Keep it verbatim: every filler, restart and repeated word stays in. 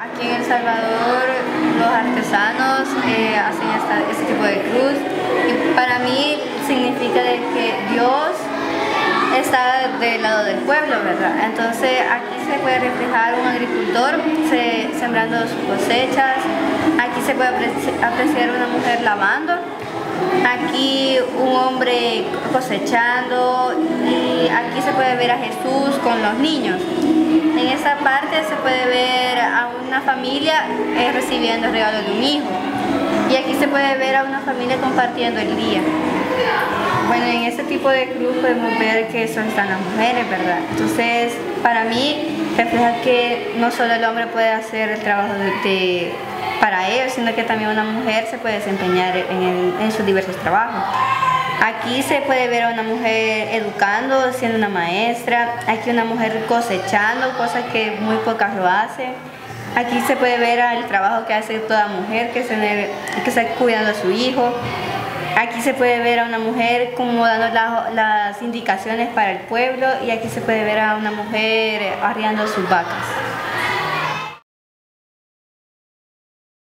Aquí en El Salvador los artesanos eh, hacen esta, este tipo de cruz y para mí significa de que Dios está del lado del pueblo, ¿verdad? Entonces aquí se puede reflejar un agricultor se, sembrando sus cosechas, aquí se puede apreciar una mujer lavando, aquí un hombre cosechando y aquí se puede ver a Jesús con los niños. En esta parte se puede ver a una familia eh, recibiendo el regalo de un hijo. Y aquí se puede ver a una familia compartiendo el día. Bueno, en este tipo de cruz podemos ver que eso están las mujeres, ¿verdad? Entonces, para mí, refleja que no solo el hombre puede hacer el trabajo de, de, para ellos, sino que también una mujer se puede desempeñar en, el, en sus diversos trabajos. Aquí se puede ver a una mujer educando, siendo una maestra. Aquí una mujer cosechando, cosas que muy pocas lo hacen. Aquí se puede ver el trabajo que hace toda mujer, que, se, que está cuidando a su hijo. Aquí se puede ver a una mujer como dando la, las indicaciones para el pueblo. Y aquí se puede ver a una mujer arriando sus vacas.